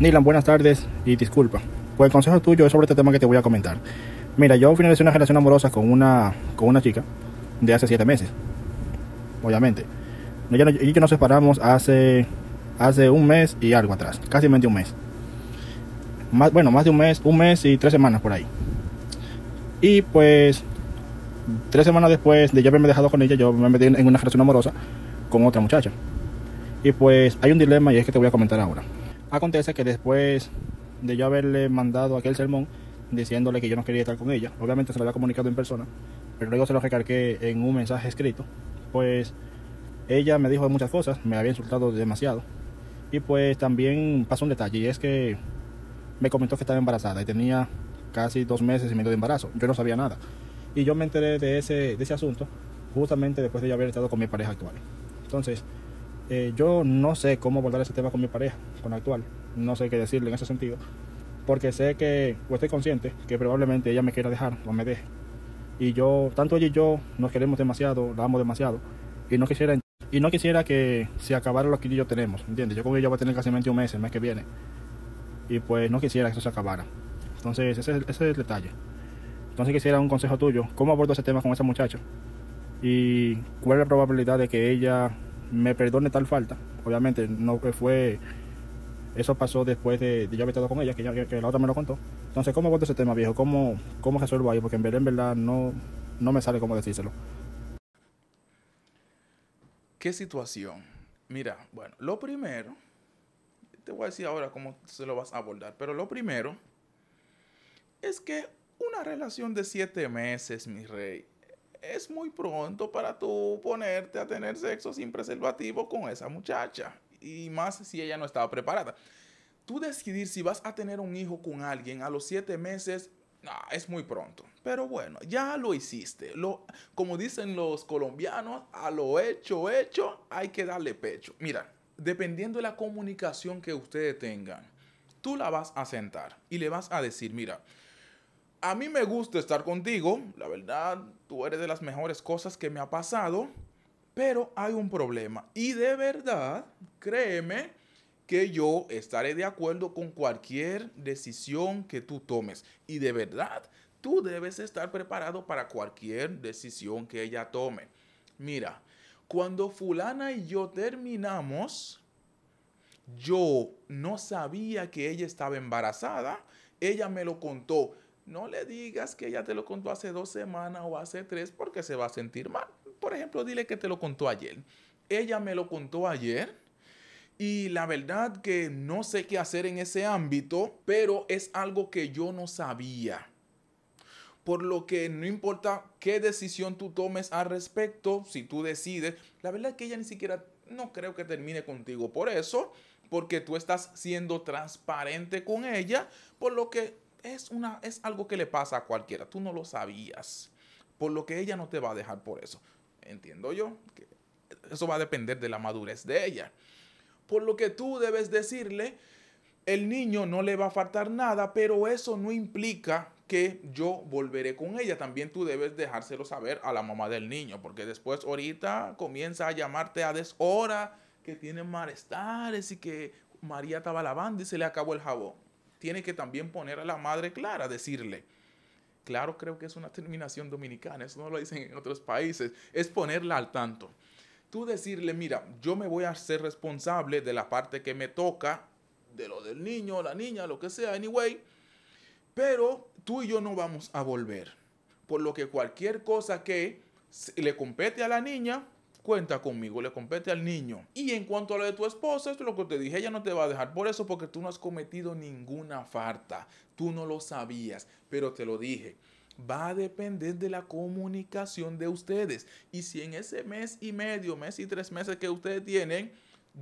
Nilan, buenas tardes y disculpa. Pues el consejo tuyo es sobre este tema que te voy a comentar. Mira, yo finalicé una relación amorosa con una chica de hace 7 meses. Obviamente. Y yo nos separamos hace un mes y algo atrás. Casi un mes. Más de un mes y 3 semanas por ahí. Y pues 3 semanas después de yo haberme dejado con ella, yo me metí en una relación amorosa con otra muchacha. Y pues hay un dilema y es que te voy a comentar ahora. Acontece que después de yo haberle mandado aquel sermón diciéndole que yo no quería estar con ella, obviamente se lo había comunicado en persona, pero luego se lo recargué en un mensaje escrito, pues ella me dijo muchas cosas, me había insultado demasiado. Y pues también pasó un detalle, y es que me comentó que estaba embarazada y tenía casi 2 meses y medio de embarazo. Yo no sabía nada. Y yo me enteré de ese asunto justamente después de yo haber estado con mi pareja actual. Entonces, yo no sé cómo abordar ese tema con mi pareja, con la actual. No sé qué decirle en ese sentido. Porque sé que, o estoy consciente, que probablemente ella me quiera dejar o me deje. Y yo, tanto ella y yo, nos queremos demasiado, la amo demasiado. Y no quisiera que se acabara lo que yo tenemos, ¿entiendes? Yo con ella voy a tener casi 21 meses el mes que viene. Y pues no quisiera que eso se acabara. Entonces, ese es el detalle. Entonces quisiera un consejo tuyo. ¿Cómo abordo ese tema con esa muchacha? ¿Y cuál es la probabilidad de que ella me perdone tal falta? Obviamente, no fue... Eso pasó después de yo haber estado con ella, que la otra me lo contó. Entonces, ¿cómo abordo ese tema, viejo? ¿Cómo resuelvo ahí? Porque en verdad no me sale cómo decírselo. ¿Qué situación? Mira, bueno, lo primero... Te voy a decir ahora cómo se lo vas a abordar. Pero lo primero... es que una relación de 7 meses, mi rey, es muy pronto para tú ponerte a tener sexo sin preservativo con esa muchacha. Y más si ella no estaba preparada. Tú decidir si vas a tener un hijo con alguien a los 7 meses, nah, es muy pronto. Pero bueno, ya lo hiciste. Como dicen los colombianos, a lo hecho, hay que darle pecho. Mira, dependiendo de la comunicación que ustedes tengan, tú la vas a sentar y le vas a decir, mira, a mí me gusta estar contigo, la verdad, tú eres de las mejores cosas que me ha pasado, pero hay un problema. Y de verdad, créeme que yo estaré de acuerdo con cualquier decisión que tú tomes. Y de verdad, tú debes estar preparado para cualquier decisión que ella tome. Mira, cuando fulana y yo terminamos, yo no sabía que ella estaba embarazada, ella me lo contó. No le digas que ella te lo contó hace 2 semanas o hace 3 porque se va a sentir mal. Por ejemplo, dile que te lo contó ayer. Ella me lo contó ayer y la verdad que no sé qué hacer en ese ámbito, pero es algo que yo no sabía. Por lo que no importa qué decisión tú tomes al respecto, si tú decides, la verdad que ella ni siquiera, no creo que termine contigo por eso, porque tú estás siendo transparente con ella, por lo que... Es algo que le pasa a cualquiera. Tú no lo sabías. Por lo que ella no te va a dejar por eso. Entiendo yo que eso va a depender de la madurez de ella. Por lo que tú debes decirle, el niño no le va a faltar nada, pero eso no implica que yo volveré con ella. También tú debes dejárselo saber a la mamá del niño, porque después ahorita comienza a llamarte a deshora, que tiene malestares y que María estaba lavando y se le acabó el jabón. Tiene que también poner a la madre clara, decirle. Claro, creo que es una terminación dominicana, eso no lo dicen en otros países. Es ponerla al tanto. Tú decirle, mira, yo me voy a ser responsable de la parte que me toca, de lo del niño, la niña, lo que sea, anyway, pero tú y yo no vamos a volver. Por lo que cualquier cosa que le compete a la niña, cuenta conmigo, le compete al niño. Y en cuanto a lo de tu esposa, esto es lo que te dije, ella no te va a dejar por eso, porque tú no has cometido ninguna falta. Tú no lo sabías, pero te lo dije. Va a depender de la comunicación de ustedes. Y si en ese mes y medio, mes y 3 meses que ustedes tienen,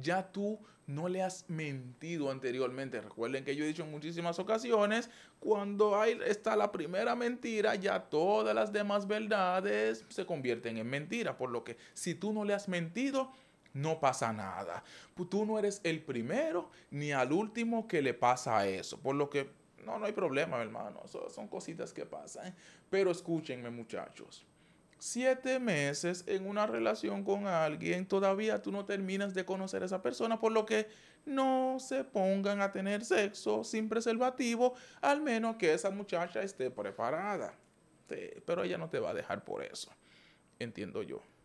ya tú no le has mentido anteriormente. Recuerden que yo he dicho en muchísimas ocasiones, cuando está la primera mentira, ya todas las demás verdades se convierten en mentira. Por lo que si tú no le has mentido, no pasa nada. Tú no eres el primero ni al último que le pasa eso. Por lo que no hay problema, hermano. Son cositas que pasan. Pero escúchenme, muchachos. 7 meses en una relación con alguien, todavía tú no terminas de conocer a esa persona, por lo que no se pongan a tener sexo sin preservativo, al menos que esa muchacha esté preparada. Pero ella no te va a dejar por eso, entiendo yo.